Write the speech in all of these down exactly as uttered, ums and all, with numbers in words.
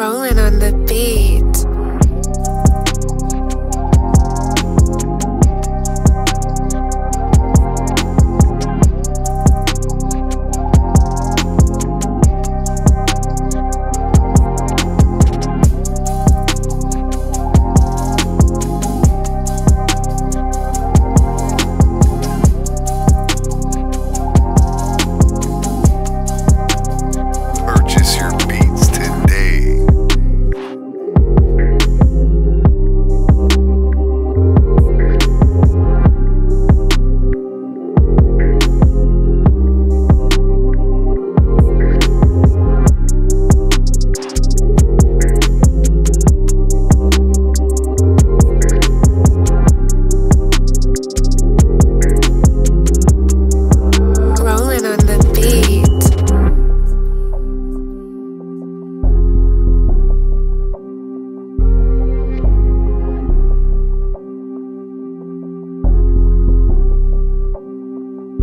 rolling on the beat.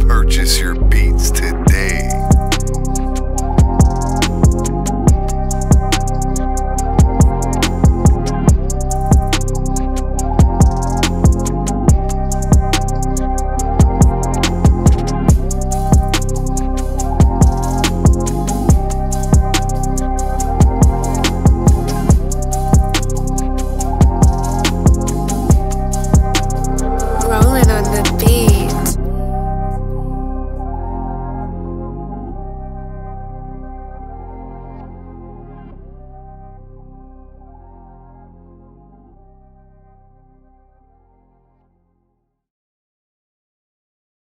Purchase your beats today.